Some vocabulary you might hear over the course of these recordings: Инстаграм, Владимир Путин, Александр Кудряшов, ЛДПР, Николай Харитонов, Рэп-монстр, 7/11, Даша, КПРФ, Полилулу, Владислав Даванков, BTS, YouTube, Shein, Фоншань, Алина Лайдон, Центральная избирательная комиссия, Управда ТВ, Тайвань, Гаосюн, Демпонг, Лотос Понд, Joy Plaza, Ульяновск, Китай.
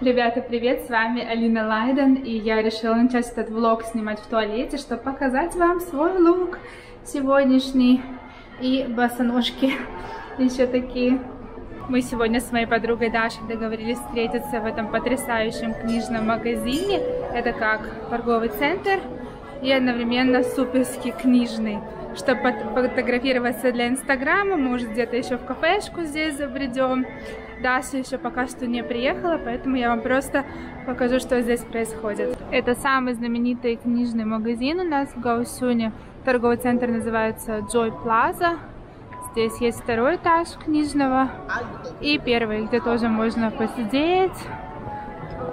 Ребята, привет! С вами Алина Лайдон, и я решила начать этот влог снимать в туалете, чтобы показать вам свой лук сегодняшний и босоножки еще такие. Мы сегодня с моей подругой Дашей договорились встретиться в этом потрясающем книжном магазине. Это как торговый центр и одновременно суперский книжный. Чтобы фотографироваться для Инстаграма, может где-то еще в кафешку здесь забредем. Даша еще пока что не приехала, поэтому я вам просто покажу, что здесь происходит. Это самый знаменитый книжный магазин у нас в Гаосюне. Торговый центр называется Joy Plaza. Здесь есть второй этаж книжного и первый, где тоже можно посидеть,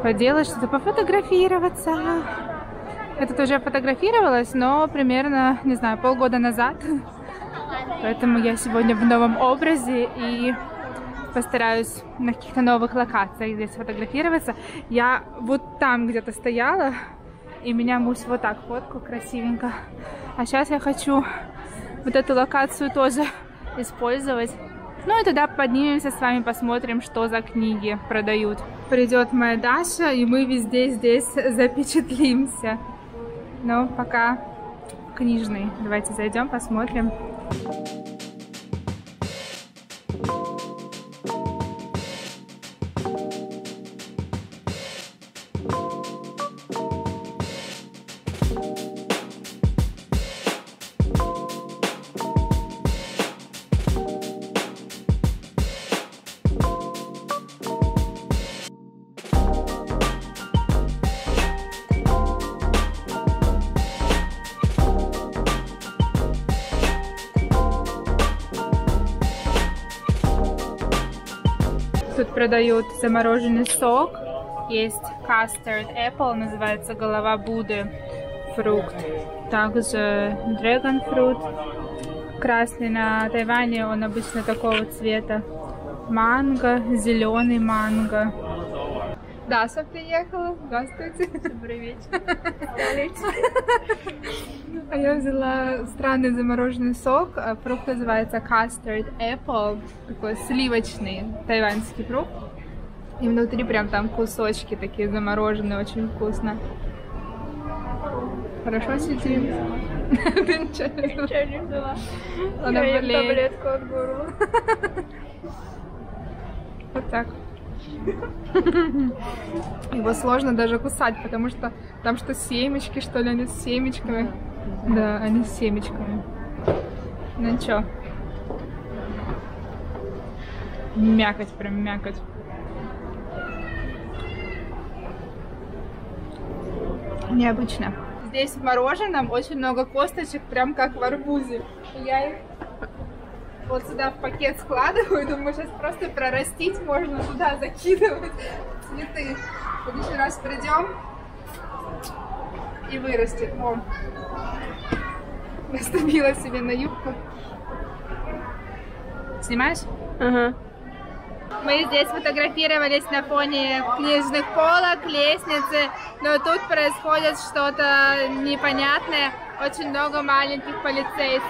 поделать что-то, пофотографироваться. Я тут уже фотографировалась, но примерно, не знаю, полгода назад. Поэтому я сегодня в новом образе и постараюсь на каких-то новых локациях здесь фотографироваться. Я вот там где-то стояла, и меня муж вот так фоткал красивенько. А сейчас я хочу вот эту локацию тоже использовать. Ну и тогда поднимемся с вами, посмотрим, что за книги продают. Придет моя Даша, и мы везде здесь запечатлимся. Но пока книжный. Давайте зайдем, посмотрим. Тут продают замороженный сок, есть custard apple, называется голова Будды, фрукт, также dragon fruit, красный на Тайване, он обычно такого цвета, манго, зеленый манго. Даша приехала, здравствуйте. Добрый вечер. А я взяла странный замороженный сок, фрукт называется custard apple, такой сливочный тайваньский фрукт. И внутри прям там кусочки такие замороженные, очень вкусно. Хорошо сидим? Ты ничего не взяла? Она болеет. Таблетку от горла. Вот так. Его сложно даже кусать, потому что там что семечки, что ли, они с семечками. Да, они с семечками. Ну чё? Мякоть, прям мякоть. Необычно. Здесь в мороженом очень много косточек, прям как в арбузе. Я их вот сюда в пакет складываю, думаю, сейчас просто прорастить можно, туда закидывать цветы. В следующий раз придем и вырастет. О, наступила себе на юбку. Снимаешь? Ага. Мы здесь фотографировались на фоне книжных полок, лестницы, но тут происходит что-то непонятное. Очень много маленьких полицейских.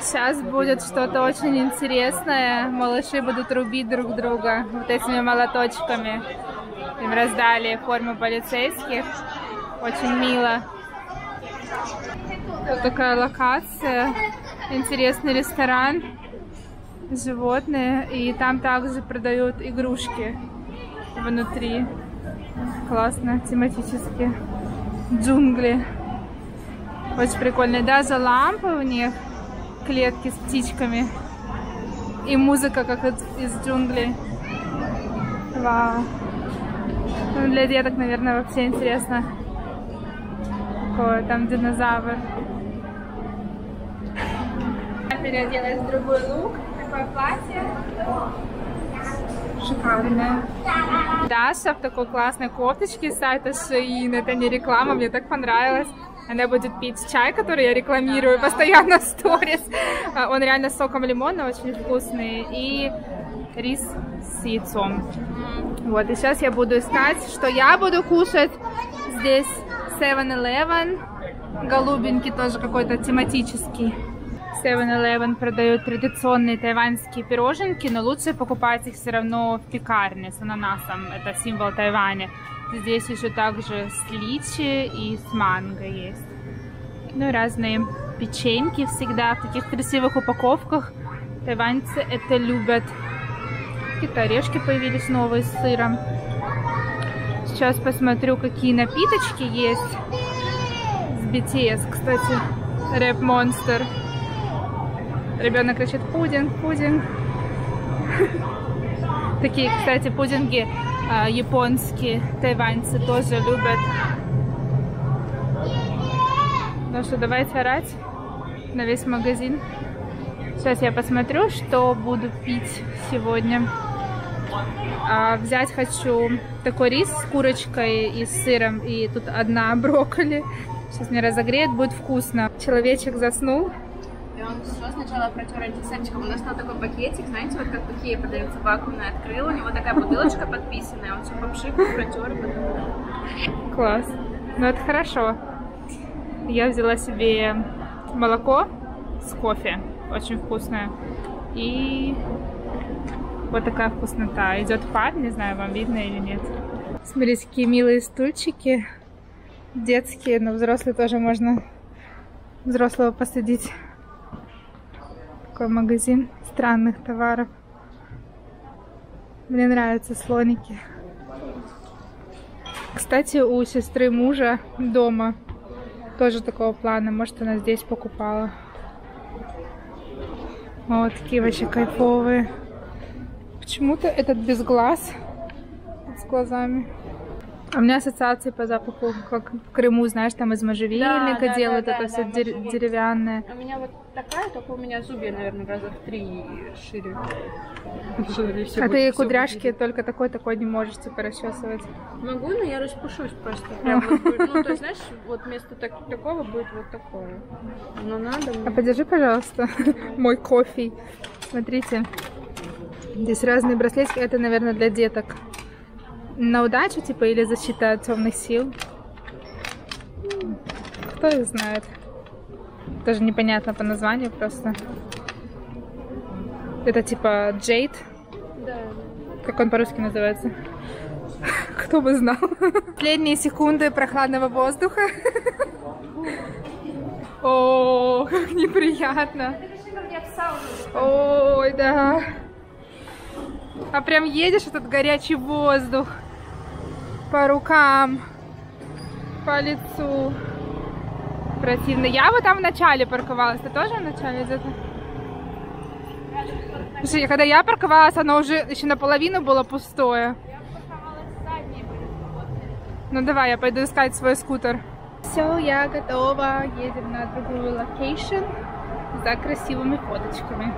Сейчас будет что-то очень интересное. Малыши будут рубить друг друга вот этими молоточками. Им раздали форму полицейских. Очень мило. Вот такая локация. Интересный ресторан. Животные. И там также продают игрушки внутри. Классно. Тематически. Джунгли. Очень прикольные. Даже лампы у них. Клетки с птичками и музыка как из джунглей. Вау. Ну, для деток, наверное, вообще интересно. Такое, там динозавр. Я переоделась в другой лук, такое платье. Шикарное. Даша в такой классной кофточке с сайта Shein. Это не реклама, мне так понравилось. Она будет пить чай, который я рекламирую постоянно в сторис. Он реально с соком лимона, очень вкусный. И рис с яйцом. Вот, и сейчас я буду искать, что я буду кушать. Здесь 7/11. Голубенький тоже какой-то тематический. 7/11 продают традиционные тайваньские пироженки, но лучше покупать их все равно в пекарне с ананасом, это символ Тайваня. Здесь еще также с личи и с манго есть. Ну и разные печеньки всегда в таких красивых упаковках. Тайваньцы это любят. Какие-то орешки появились новые с сыром. Сейчас посмотрю, какие напиточки есть. С BTS, кстати, Рэп-монстр. Ребенок кричит: пудинг, пудинг. Такие, кстати, пудинги японские, тайваньцы тоже любят. Ну что, давайте орать на весь магазин. Сейчас я посмотрю, что буду пить сегодня. Взять хочу такой рис с курочкой и с сыром. И тут одна брокколи. Сейчас мне разогреет, будет вкусно. Человечек заснул. И он все сначала протер антисептиком. У нас там такой пакетик, знаете, вот как такие подаются вакуумные, открыл, у него такая бутылочка подписанная, он все попшик, протер. Класс. Ну это хорошо. Я взяла себе молоко с кофе, очень вкусное. И вот такая вкуснота. Идет пар, не знаю, вам видно или нет. Смотрите, какие милые стульчики. Детские, но взрослые тоже можно взрослого посадить. Такой магазин странных товаров. Мне нравятся слоники. Кстати, у сестры мужа дома тоже такого плана. Может, она здесь покупала. Вот такие вообще кайфовые. Почему-то этот без глаз, с глазами. А у меня ассоциации по запаху, как в Крыму, знаешь, там из можжевельника делают, это все деревянное. У меня вот такая, только у меня зубья, наверное, раза в 3 шире. А ты кудряшки только такой не можешь, типа, расчесывать? Могу, но я распушусь просто. Ну, то есть, знаешь, вот вместо такого будет вот такое. Но надо... А подержи, пожалуйста, мой кофе. Смотрите, здесь разные браслетики, это, наверное, для деток. На удачу, типа, или защита от темных сил. Кто их знает. Тоже непонятно по названию просто. Это типа джейд. Да. Как он по-русски называется? Кто бы знал. Последние секунды прохладного воздуха. О, как неприятно. Ой, да. А прям едешь, этот горячий воздух. По рукам, по лицу. Противно. Я вот там в начале парковалась. Ты тоже в начале где-то? Слушай, когда я парковалась, оно уже еще наполовину было пустое. Я парковалась задней. Ну давай, я пойду искать свой скутер. Все, я готова. Едем на другую локейшн за красивыми фоточками.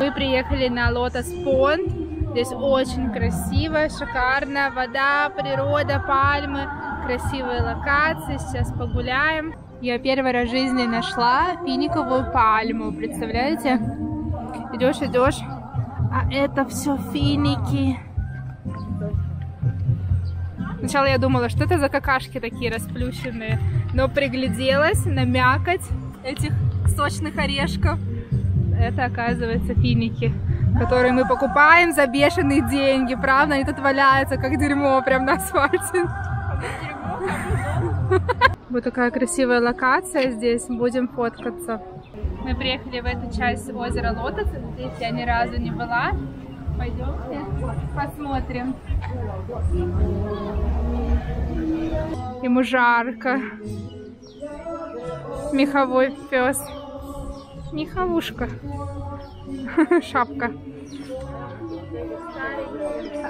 Мы приехали на Лотос Понд. Здесь очень красиво, шикарно. Вода, природа, пальмы, красивые локации. Сейчас погуляем. Я первый раз в жизни нашла финиковую пальму. Представляете? Идешь, идешь. А это все финики. Сначала я думала, что это за какашки такие расплющенные. Но пригляделась на мякоть этих сочных орешков. Это, оказывается, финики, которые мы покупаем за бешеные деньги. Правда, они тут валяются, как дерьмо, прям на асфальте. Вот такая красивая локация здесь. Будем фоткаться. Мы приехали в эту часть озера Лотос. Здесь я ни разу не была. Пойдемте посмотрим. Ему жарко. Меховой пес. Меховушка. Шапка.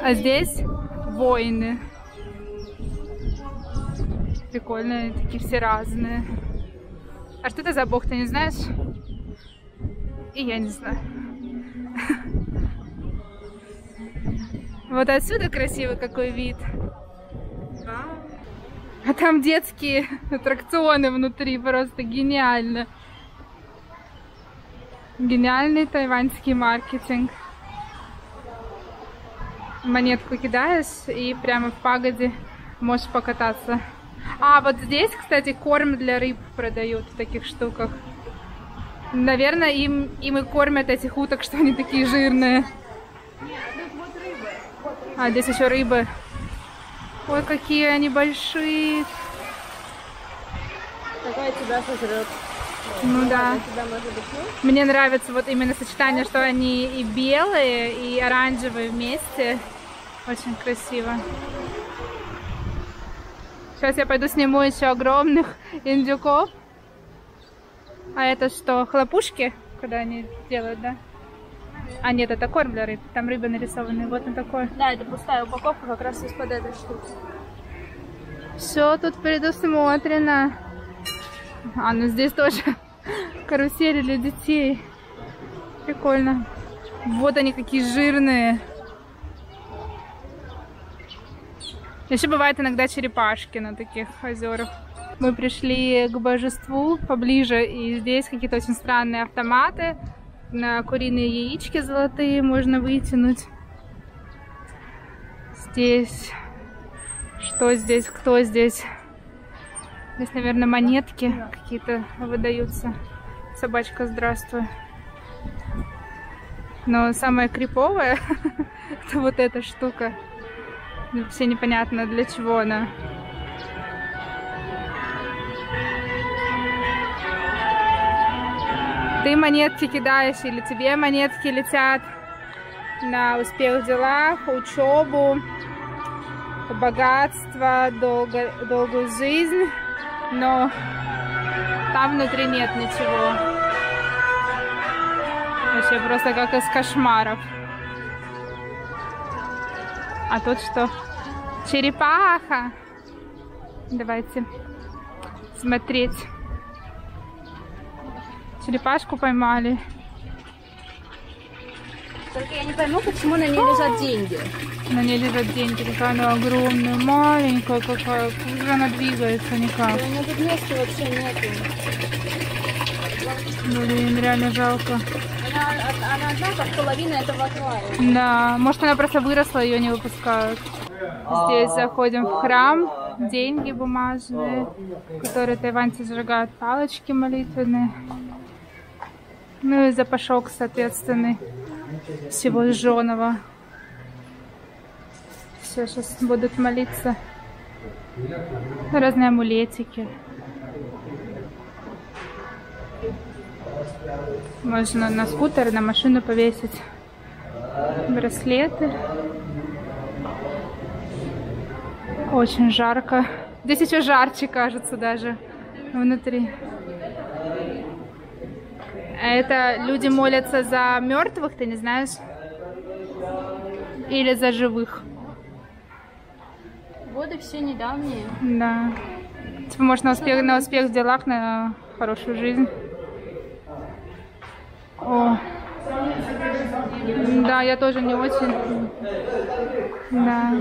А здесь воины. Прикольные, такие все разные. А что это за бог, ты не знаешь? И я не знаю. Вот отсюда красивый какой вид. А там детские аттракционы внутри, просто гениально. Гениальный тайваньский маркетинг. Монетку кидаешь и прямо в пагоде можешь покататься. А вот здесь, кстати, корм для рыб продают в таких штуках. Наверное, им и кормят этих уток, что они такие жирные. А, здесь еще рыбы. Ой, какие они большие. Какая тебя сожрет. Ну да. Мне нравится вот именно сочетание, что они и белые, и оранжевые вместе. Очень красиво. Сейчас я пойду сниму еще огромных индюков. А это что, хлопушки, когда они делают, да? А нет, это корм для рыб. Там рыбы нарисованы. Вот он такой. Да, это пустая упаковка как раз из-под этой штуки. Все тут предусмотрено. А, ну здесь тоже карусели для детей. Прикольно. Вот они какие жирные. Еще бывают иногда черепашки на таких озерах. Мы пришли к божеству поближе, и здесь какие-то очень странные автоматы. На куриные яички золотые можно вытянуть. Здесь... Что здесь? Кто здесь? Здесь, наверное, монетки какие-то выдаются. Собачка, здравствуй. Но самая криповая это вот эта штука. Вообще непонятно, для чего она. Ты монетки кидаешь, или тебе монетки летят на успех в делах, учебу, богатство, долгую жизнь. Но там внутри нет ничего. Вообще просто как из кошмаров. А тут что? Черепаха! Давайте смотреть. Черепашку поймали. Только я не пойму, почему на ней лежат деньги. На ней лежат деньги, такая она огромная, маленькая какая, уже она двигается никак. У меня тут места вообще нету. Блин, реально жалко. Она одна, как половина этого аквария. Да, может она просто выросла, ее не выпускают. Здесь заходим в храм, деньги бумажные, которые тайваньцы сжигают, палочки молитвенные. Ну и запашок, соответственный, всего сжженного. Все, сейчас будут молиться. Разные амулетики. Можно на скутер, на машину повесить. браслеты. Очень жарко. Здесь еще жарче, кажется, даже внутри. А это люди молятся за мертвых, ты не знаешь? Или за живых? Годы все недавние. Да. Типа, может, на успех в делах, на хорошую жизнь. О. Да, я тоже не очень. Да.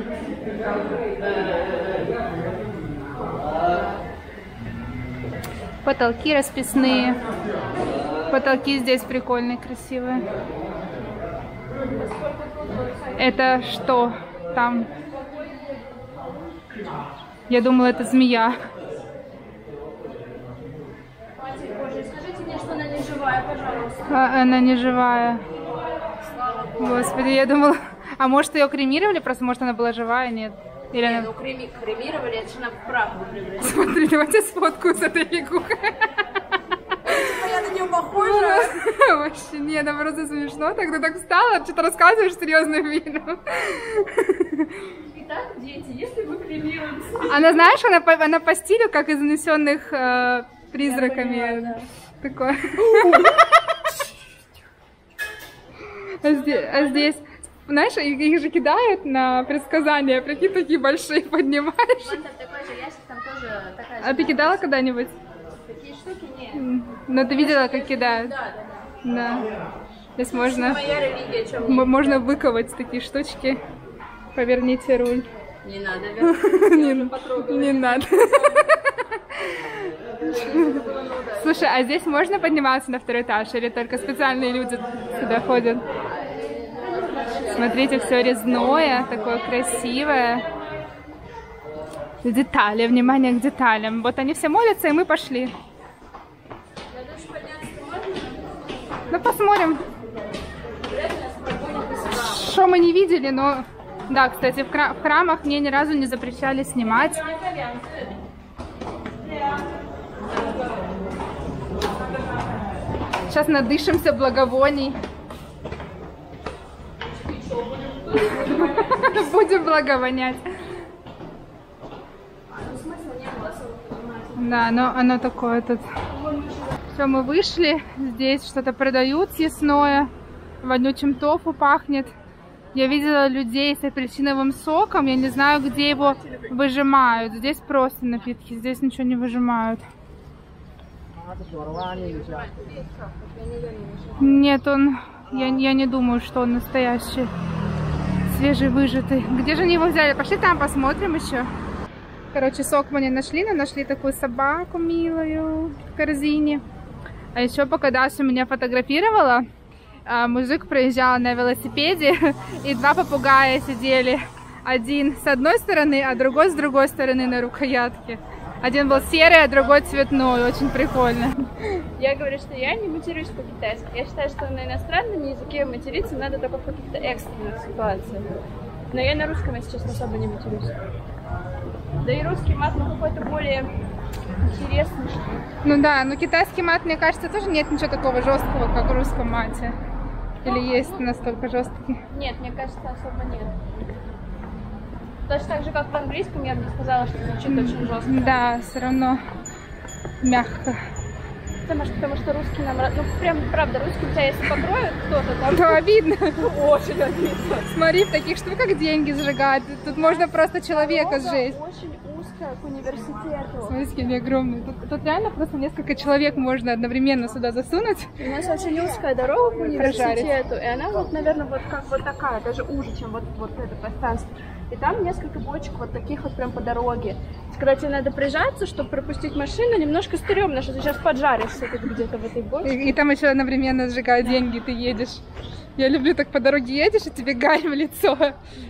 Потолки расписные. Потолки здесь прикольные, красивые. Это что там? Я думала, это змея. Скажите мне, что она не живая, пожалуйста. Она не живая. Господи, я думала... А может, ее кремировали? Просто, может, она была живая, нет? Или нет, она... ну кремировали, это же она в правду превратилась. Смотри, давайте сфоткаю с этой лягухой. Я на нее похожа. Вообще, нет, она просто смешно. Так ты так встала, что-то рассказываешь серьезным видом. Итак, дети, если вы кремируете... Она, знаешь, она по стилю, как из «Занесенных призраками». Такое. А здесь, знаешь, их же кидают на предсказания, прикинь, такие большие поднимаешь. Вон там такой же ящик, там тоже такая же. А ты кидала когда-нибудь? Такие штуки нет. Но ты видела, как кидают? Да, да, да. Здесь можно... Моя религия, о чем можно выковать такие штучки. Поверните руль. Не надо, верно? Не надо. Слушай, а здесь можно подниматься на второй этаж? Или только специальные люди сюда ходят? Смотрите, все резное, такое красивое. Детали, внимание к деталям. Вот они все молятся, и мы пошли. Ну, посмотрим. Что мы не видели, но... Да, кстати, в храмах мне ни разу не запрещали снимать. Сейчас надышимся благовоний. Будем благовонять. Да, но оно такое тут. Все, мы вышли. Здесь что-то продают съестное. Вонючим тофу пахнет. Я видела людей с апельсиновым соком. Я не знаю, где его выжимают. Здесь просто напитки. Здесь ничего не выжимают. Нет, он... Я не думаю, что он настоящий. Свежевыжатый. Где же они его взяли? Пошли там посмотрим еще. Короче, сок мы не нашли, но нашли такую собаку милую в корзине. А еще пока Даша меня фотографировала, мужик проезжал на велосипеде, и два попугая сидели. Один с одной стороны, а другой с другой стороны на рукоятке. Один был серый, а другой цветной. Очень прикольно. Я говорю, что я не матерюсь по-китайски. Я считаю, что на иностранном языке материться надо только в каких-то экстренных ситуациях. Но я на русском, если честно, особо не матерюсь. Да и русский мат, ну, какой-то более интересный. Ну да, но китайский мат, мне кажется, тоже нет ничего такого жесткого, как в русском мате. Или есть настолько жесткий? Нет, мне кажется, особо нет. Точно так же, как по-английскому, я бы не сказала, что звучит очень жестко. Да, все равно мягко. Потому что русский нам... Ну, прям, правда, русский тебя, если покроют кто-то там... То обидно. Очень обидно. Смотри, в таких штуках деньги сжигают. Тут можно просто человека сжечь. Очень узко к университету. Смотрите, какие огромные. Тут реально просто несколько человек можно одновременно сюда засунуть. У нас очень узкая дорога к университету. И она вот, наверное, вот как вот такая, даже уже, чем вот это пространство. И там несколько бочек вот таких вот прям по дороге. Когда тебе надо прижаться, чтобы пропустить машину, немножко стрёмно, что ты сейчас поджаришься тут где-то в этой бочке. И там еще одновременно сжигают деньги, ты едешь. Я люблю, так по дороге едешь, и тебе гарь в лицо,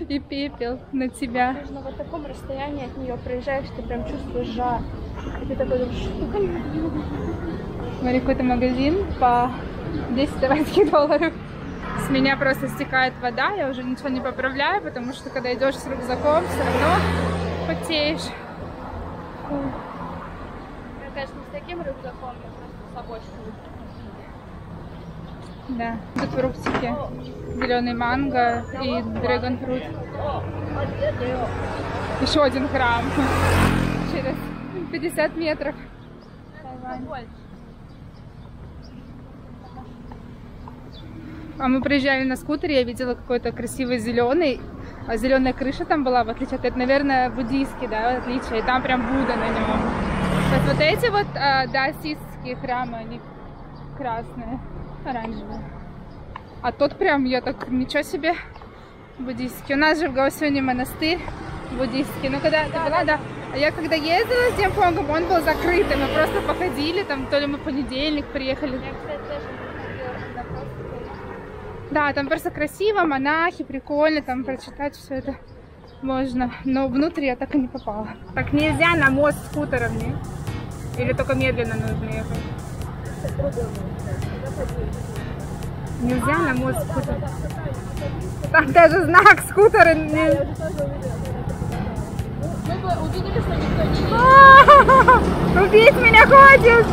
и пепел на тебя. Нужно вот в таком расстоянии от нее проезжаешь, ты прям чувствуешь жар. И ты такой, что ли? Смотри, какой-то магазин по 10 тайваньских долларов. С меня просто стекает вода, я уже ничего не поправляю, потому что когда идешь с рюкзаком, все равно потеешь. Я, конечно, не с таким рюкзаком, я просто с собой. Да, тут фруктики. Зеленый манго и драгонфрут. Еще 1 грамм. Через 50 метров. Тайвань. А мы приезжали на скутере, я видела какой-то красивый зеленый. А зеленая крыша там была, в отличие от этого, наверное, буддийский, да, отличие. И там прям Будда на нем. Вот эти вот даосистские храмы, они красные, оранжевые. А тот прям, я так, ничего себе, буддийский. У нас же в Гаосюне монастырь буддийский. Ну, когда ты была, да. А я когда ездила с Демпонгом, он был закрытым. Мы просто походили, там, то ли мы в понедельник приехали. Да, там просто красиво, монахи, прикольно, там прочитать все это можно. Но внутрь я так и не попала. Так нельзя на мост скутером, не? Или только медленно нужно ехать? Нельзя на мост скутером. Там даже знак скутера не... Мы увидели, что никто не... Убить меня хочешь!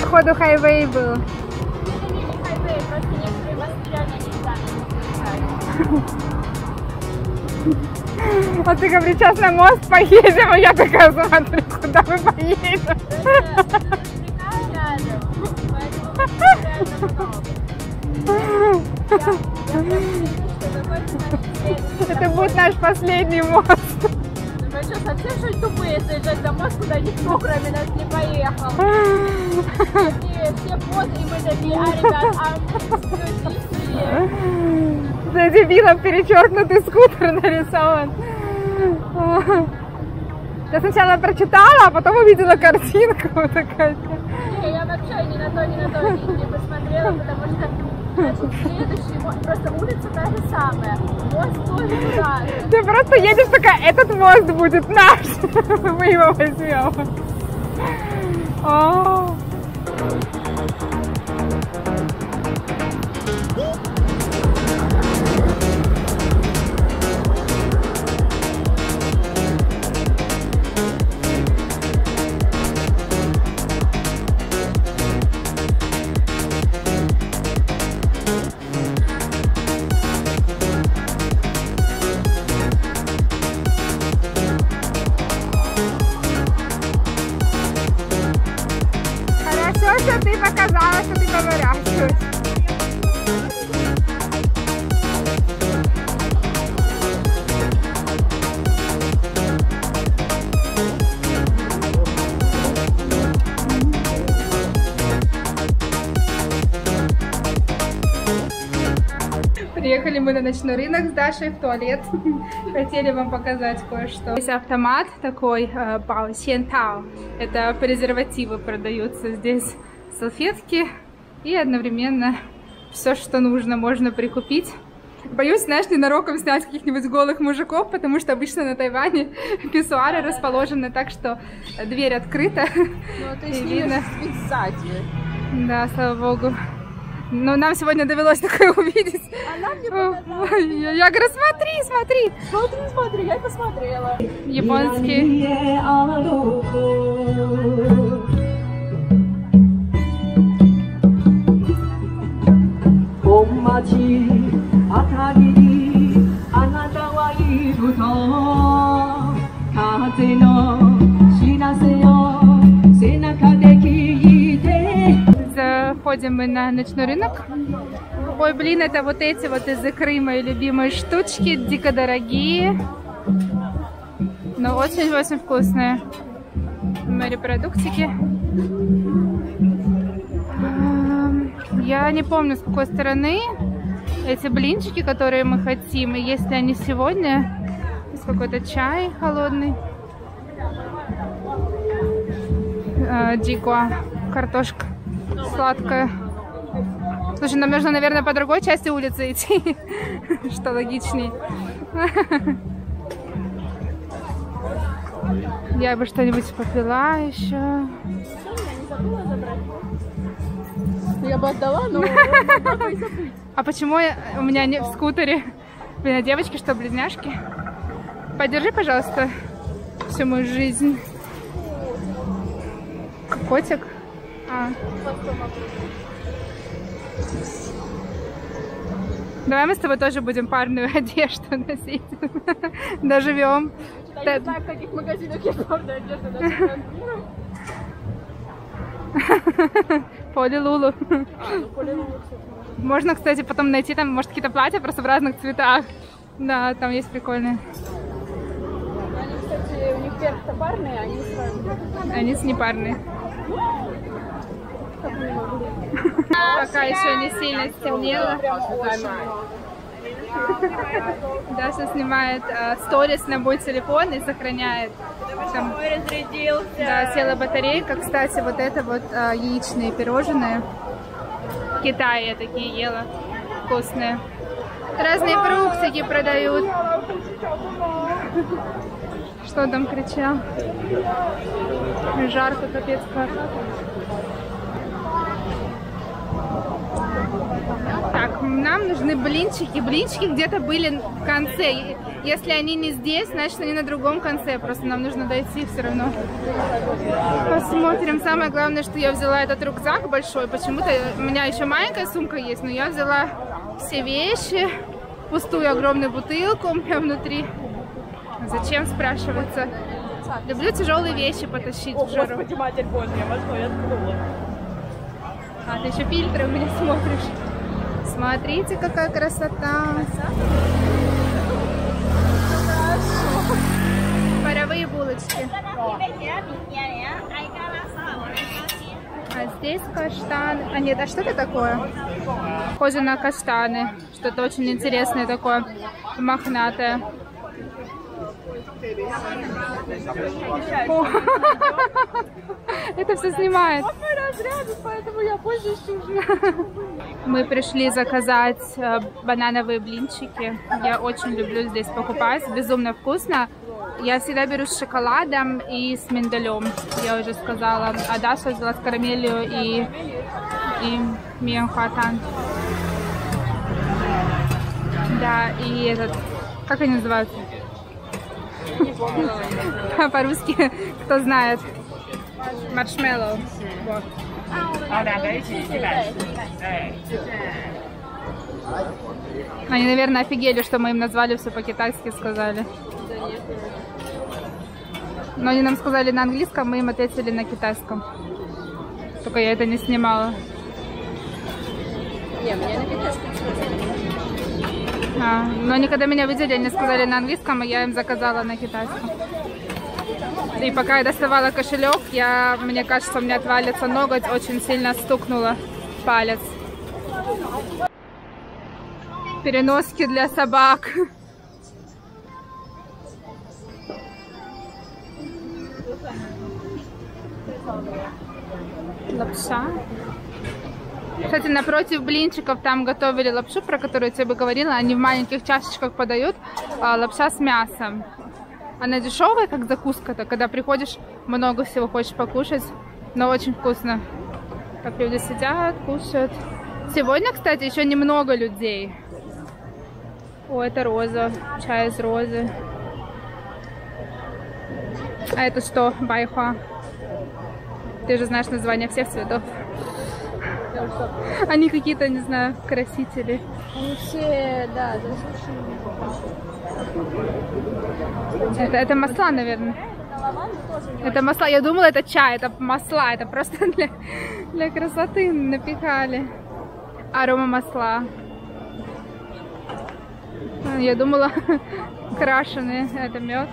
Походу хайвей был. Это не хайвей, просто некоторые воспитания не знают. Вот ты говоришь, сейчас на мост поедем, а я такая смотрю, куда мы поедем. Это будет наш последний мост. Что, совсем что-нибудь тупые заезжать за мост, куда никто кроме нас не поехал. Все вот, и мы такие, а, ребят, а за дебилом перечеркнутый скутер нарисован. Я сначала прочитала, а потом увидела картинку. Такая. Не, я вообще ни на то, ни на то не посмотрела, потому что... Значит, следующий, просто улица та же самая, мост тоже туда. Ты просто едешь такая, этот мост будет наш, мы его возьмем. Приехали мы на ночной рынок с Дашей в туалет. Хотели вам показать кое-что. Здесь автомат такой, бао-сиэн-тао. Это презервативы продаются здесь, салфетки. И одновременно все, что нужно, можно прикупить. Боюсь, знаешь, ненароком снять каких-нибудь голых мужиков, потому что обычно на Тайване писсуары расположены так, что дверь открыта. Ну, ты видно. Да, слава богу. Но нам сегодня довелось такое увидеть. Она мне показала. Я говорю, смотри, смотри. Смотри, смотри, я посмотрела. Японский. Заходим мы на ночной рынок. Ой, блин, это вот эти вот из икры мои любимые штучки, дико дорогие, но очень-очень вкусные морепродуктики. Я не помню, с какой стороны эти блинчики, которые мы хотим, и есть ли они сегодня. Есть какой-то чай холодный. Джигуа, картошка сладкая. Слушай, нам нужно, наверное, по другой части улицы идти, что логичнее. Я бы что-нибудь попила еще. Я бы отдала, но а почему у меня не в скутере? Блин, а девочки что, близняшки? Поддержи, пожалуйста, всю мою жизнь. Котик? А. Давай мы с тобой тоже будем парную одежду носить. Доживем. Я не знаю, в каких магазинах есть парная одежда. Полилулу. Можно, кстати, потом найти там, может, какие-то платья просто в разных цветах. Да, там есть прикольные. Они, кстати, у них перцы парные, они с вами. Они с непарные. Пока еще не сильно стемнело. Даша снимает сторис на мой телефон и сохраняет. Там, да, села батарейка. Кстати, вот это вот яичные пирожные. В Китае я такие ела. Вкусные. Разные фруктики продают. Что там кричал? Жарко, капец как. Так, нам нужны блинчики. Блинчики где-то были в конце. Если они не здесь, значит они на другом конце. Просто нам нужно дойти все равно. Посмотрим. Самое главное, что я взяла этот рюкзак большой. Почему-то у меня еще маленькая сумка есть, но я взяла все вещи. Пустую огромную бутылку у меня внутри. Зачем, спрашивается? Люблю тяжелые вещи потащить в жару. Господи, матерь Божья, во что я ткнула. А, ты еще фильтры у меня смотришь. Смотрите, какая красота. Паровые булочки. А здесь каштаны. А нет, а что это такое? Похоже на каштаны. Что-то очень интересное такое. Мохнатое. Это все снимает. Мы пришли заказать банановые блинчики. Я очень люблю здесь покупать. Безумно вкусно. Я всегда беру с шоколадом и с миндалем. Я уже сказала. А Даша взяла с карамелью и миенхуатан. Да, и этот... Как они называются? По-русски, кто знает. Маршмеллоу. Вот. Они, наверное, офигели, что мы им назвали, все по-китайски сказали. Но они нам сказали на английском, мы им ответили на китайском. Только я это не снимала. Не, меня на китайском но они когда меня видели, они сказали на английском, и я им заказала на китайском. И пока я доставала кошелек, мне кажется, у меня отвалится ноготь, очень сильно стукнула палец. Переноски для собак. Лапша. Кстати, напротив блинчиков там готовили лапшу, про которую я тебе говорила. Они в маленьких чашечках подают лапша с мясом. Она дешевая, как закуска-то, когда приходишь, много всего хочешь покушать, но очень вкусно. Как люди сидят, кушают. Сегодня, кстати, еще немного людей. О, это роза, чай из розы. А это что? Байхуа. Ты же знаешь название всех цветов. Они какие-то, не знаю, красители. Они все, да, засушенные. Это масла, наверное. Это масла, я думала, это чай, это масла, это просто для красоты напихали. Арома масла. Я думала, крашеные, это мед.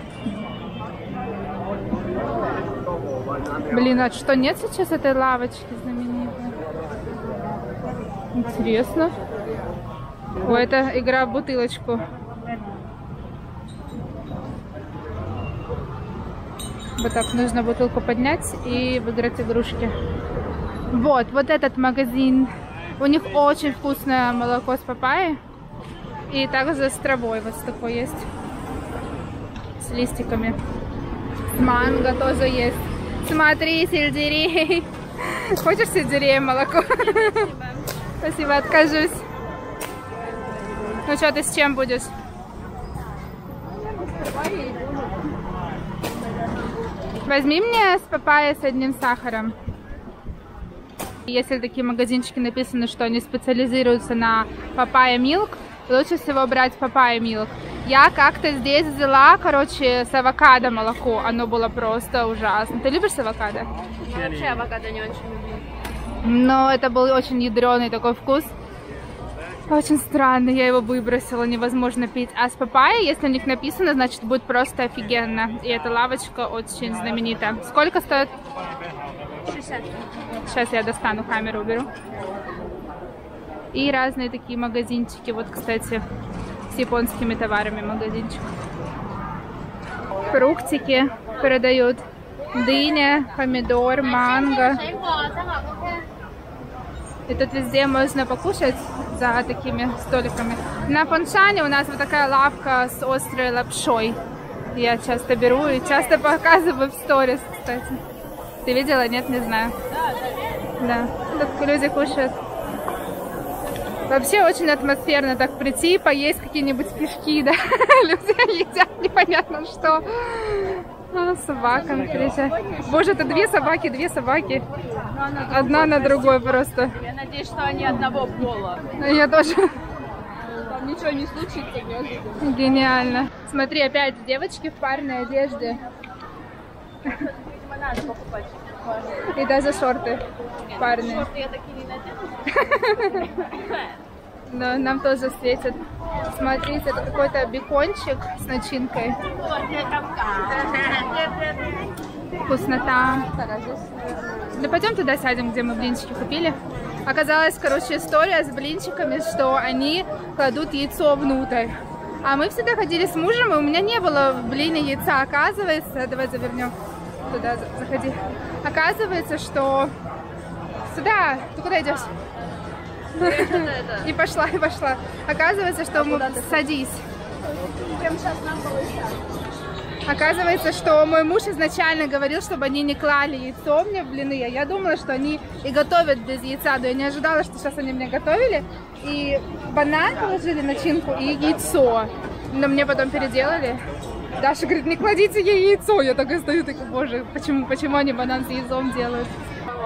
Блин, а что, нет сейчас этой лавочки знаменитой? Интересно. О, это игра в бутылочку. Вот так нужно бутылку поднять и выиграть игрушки. Вот, вот этот магазин. У них очень вкусное молоко с папайей. И также с травой вот такой есть. С листиками. С манго тоже есть. Смотри, сельдерей. Хочешь сельдерей, молоко? Спасибо. Спасибо, откажусь. Ну что, ты с чем будешь? Возьми мне с папайей с одним сахаром. Если такие магазинчики написаны, что они специализируются на папайя милк, лучше всего брать папайя милк. Я как-то здесь взяла, короче, с авокадо молоко. Оно было просто ужасно. Ты любишь авокадо? Я вообще авокадо не очень люблю. Но это был очень ядреный такой вкус. Очень странно, я его выбросила, невозможно пить. А с папайей, если у них написано, значит будет просто офигенно. И эта лавочка очень знаменита. Сколько стоит? 60. Сейчас я достану камеру, уберу. И разные такие магазинчики. Вот, кстати, с японскими товарами магазинчик. Фруктики продают. Дыня, помидор, манго. И тут везде можно покушать за такими столиками. На Фоншане у нас вот такая лавка с острой лапшой. Я часто беру и часто показываю в сторис, кстати. Ты видела? Нет, не знаю. Да, тут люди кушают. Вообще очень атмосферно так прийти, поесть какие-нибудь пирожки, да? Люди едят непонятно что. А, собакам кричат. Боже, это две собаки, две собаки. Одна на другой просто. Я надеюсь, что они одного пола. Я тоже. Там ничего не случится. Гениально. Смотри, опять девочки в парной одежде. Надо покупать. И даже шорты парные. Шорты я такие не надену. Но нам тоже светит. Смотрите, это какой-то бекончик с начинкой. Вкуснота. Да пойдем туда сядем, где мы блинчики купили. Оказалась, короче, история с блинчиками, что они кладут яйцо внутрь. А мы всегда ходили с мужем, и у меня не было в блине яйца, оказывается. Давай завернем. Туда заходи. Оказывается, что сюда. Ты куда идешь? И пошла, и пошла. Оказывается, что мы... Садись. Оказывается, что мой муж изначально говорил, чтобы они не клали яйцо мне в блины. Я думала, что они и готовят без яйца. Но я не ожидала, что сейчас они мне готовили. И банан положили, начинку, и яйцо. Но мне потом переделали. Даша говорит, не кладите ей яйцо. Я так и стою, такая, боже, почему они банан с яйцом делают?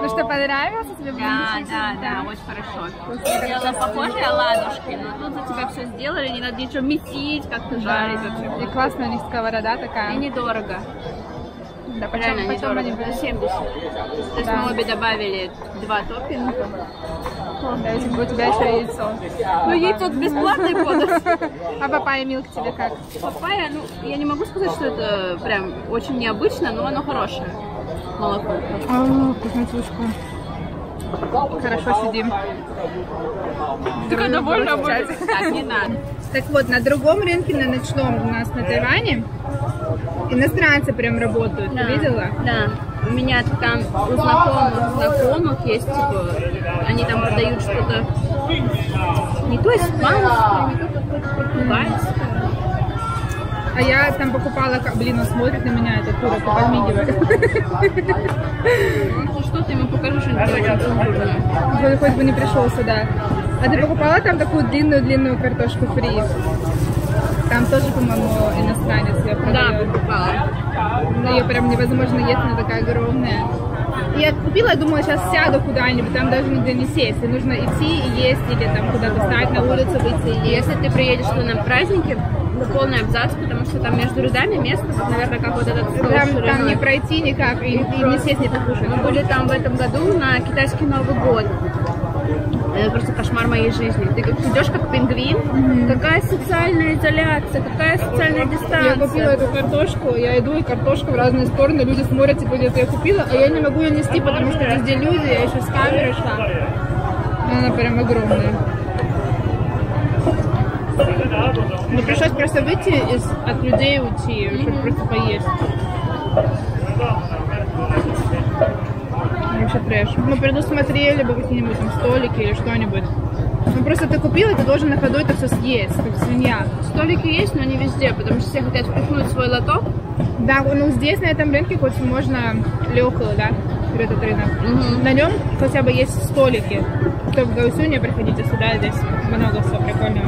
Ну что, понравилось тебе? Да, очень хорошо. Я делала похожие оладушки, но тут за тебя все сделали, не надо ничего месить, как-то жарить. Да. И классная у них сковорода такая. И недорого. Да, реально недорого, они были 70. То есть мы обе добавили 2 топпинга. Да, если бы у тебя еще яйцо. Ну, яйцо бесплатный бонус. А папайя милк тебе как? Папайя, ну, я не могу сказать, что это прям очень необычно, но оно хорошее. Молоко. Вкуснотушка. Хорошо сидим. Такая довольна будет. Так, не надо. Так вот, на другом рынке, на ночном у нас на Тайване, иностранцы прям работают. Да. Ты видела? Да. У меня там у знакомых есть, типа, они там продают что-то не то испанское, не то португальское. А я там покупала, блин, он смотрит на меня, этот курок подмигивает. Ну что ты ему покажешь, что-нибудь. Хоть бы не пришел сюда. А ты покупала там такую длинную-длинную картошку фри? Там тоже, по-моему, иностранец ее продает. Да, покупала. Но ее прям невозможно есть, она такая огромная. Я купила, я думала, сейчас сяду куда-нибудь, там даже нигде не сесть. И нужно идти и есть, или там куда-то встать, на улицу выйти. И если ты приедешь туда на праздники, полный абзац, потому что там между рядами место, вот, наверное, как вот этот стол. Там не пройти никак, и не сесть, не покушать. Мы были там в этом году на китайский Новый год. Это просто кошмар моей жизни. Ты идешь как пингвин. Какая социальная изоляция, какая социальная дистанция. Я купила эту картошку, я иду, и картошка в разные стороны, люди смотрят, типа, где-то я купила, а я не могу ее нести, потому что везде люди, я еще с камерой шла. Она прям огромная. Мне пришлось просто выйти от людей, уйти, чтобы просто поесть. Вообще трэш. Мы предусмотрели бы какие-нибудь там столики или что-нибудь. Ну просто ты купил, и ты должен на ходу это все съесть, как свинья. Столики есть, но не везде, потому что все хотят впихнуть свой лоток. Да, ну здесь, на этом рынке, хоть можно легкого, да, этот рынок. Угу. На нем хотя бы есть столики. Кто в Гаосюне, приходите сюда, здесь много всего прикольного.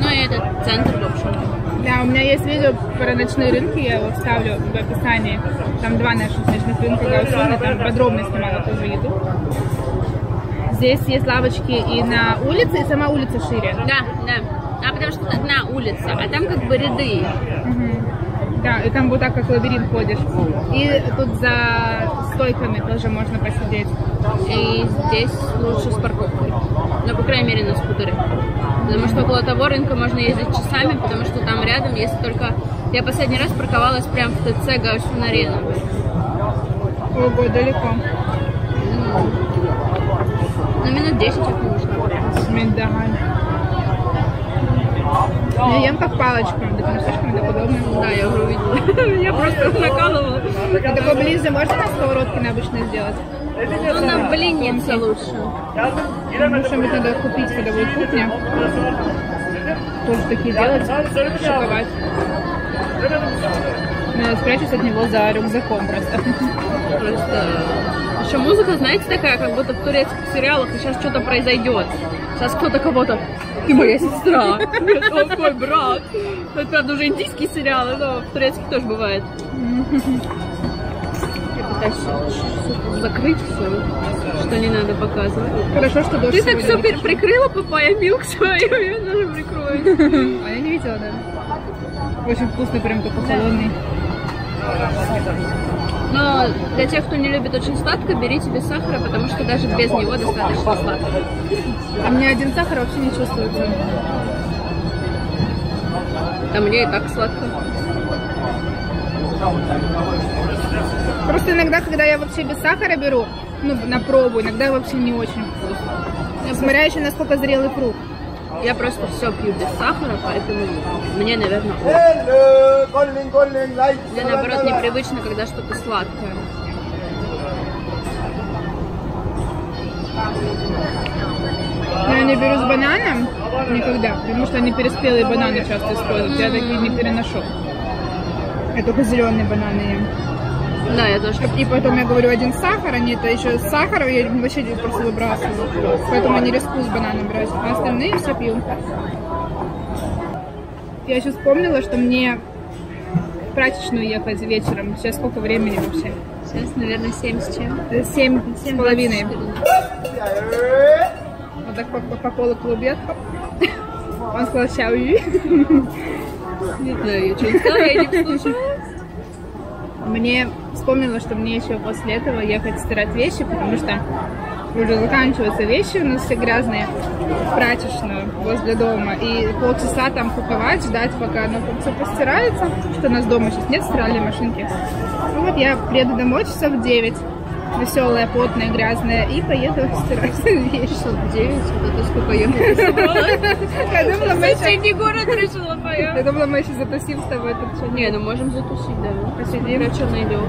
Ну и этот центр, в общем. Да, у меня есть видео про ночные рынки, я его вставлю в описании. Там два наших ночных рынка Гаосюна, там подробно снимала тоже YouTube. Здесь есть лавочки и на улице, и сама улица шире. Да, да. А потому что одна улица, а там как бы ряды. Угу. Да, и там вот так как лабиринт ходишь. И тут за стойками тоже можно посидеть. И здесь лучше с парковкой. Ну, по крайней мере, на скутере. Потому что около того рынка можно ездить часами, потому что там рядом, если только... Я последний раз парковалась прямо в ТЦ Гаосюнь Арена. Ого, далеко. Ну, минут 10 это нужно. Минут, да. Я ем как палочка, потому что мне так удобно. Да, я уже увидела. Меня просто накалывало. Такой ближе можно на сковородке на обычной сделать? Ну, на блиннице лучше. Что-нибудь надо купить, когда будет кухня. Тоже такие делать, шоковать. Но я спрячусь от него за рюкзаком просто. Просто... Еще музыка, знаете, такая, как будто в турецких сериалах, и сейчас что-то произойдет. Сейчас кто-то кого-то... Ты моя сестра, твой брат. Это, правда, уже индийские сериалы, но в турецких тоже бывает. Я пытаюсь закрыть все, что не надо показывать. Хорошо, что дождь. Ты так все прикрыла, папайя милк свою, я тоже прикрою. А я не видела, да. Очень вкусный, прям такой холодный. Но для тех, кто не любит очень сладко, берите без сахара, потому что даже без него достаточно сладко. А мне один сахар вообще не чувствуется. А мне и так сладко. Просто иногда, когда я вообще без сахара беру, ну, на пробу, иногда вообще не очень вкусно. Смотря еще насколько зрелый фрукт. Я просто все пью без сахара, поэтому мне, наверное, мне, наоборот, непривычно, когда что-то сладкое. Я не беру с бананом никогда, потому что они переспелые бананы часто используют. Я такие не переношу. Я только зеленые бананы ем. Да, я тоже. И потом я говорю, один сахар, они это еще с сахаром, я вообще просто выбрасываю. Поэтому я не рискую с бананом брать, а остальные все пью. Я еще вспомнила, что мне в прачечную ехать вечером. Сейчас сколько времени вообще? Сейчас, наверное, 7 с чем? 7 с половиной. Вот так по полу клубят. Он сказал, ща уйди. Не знаю, я что не сказала, я не слушаю. Мне вспомнила, что мне еще после этого ехать стирать вещи, потому что уже заканчиваются вещи, у нас все грязные, в прачечную возле дома. И полчаса там паковать, ждать, пока оно все постирается, что у нас дома сейчас нет стиральной машинки. Ну вот я приеду домой часов в 9, веселая, потная, грязная, и поеду стирать вещи. Часов в 9? Вот это сколько я собралась. Соседний город решила поехать. Я думала, мы еще затусим с тобой. Не, ну можем затусить, да. Посидим. Хорошо, найдем.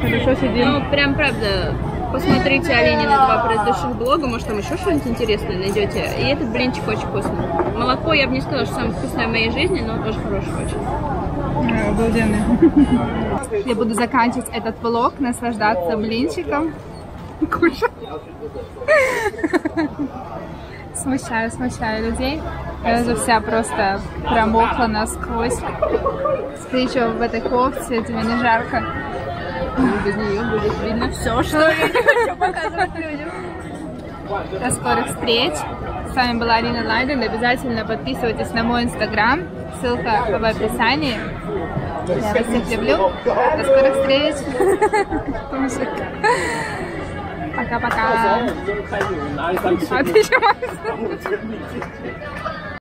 Хорошо, сидим. Ну, прям, правда, посмотрите Алине на два предыдущих блога, может, там еще что-нибудь интересное найдете. И этот блинчик очень вкусный. Молоко, я бы не сказала, что самое вкусное в моей жизни, но тоже хорошее очень. Обалденно. Я буду заканчивать этот влог, наслаждаться блинчиком. Кушать. Смущаю людей. Я уже вся просто промокла насквозь. Ты еще в этой кофте, тебе не жарко. Без нее будет видно все, что я не хочу показывать людям. До скорых встреч. С вами была Алина Лайдон. Обязательно подписывайтесь на мой инстаграм. Ссылка в описании. Я вас всех люблю. До скорых встреч. Пока-пока. А ты еще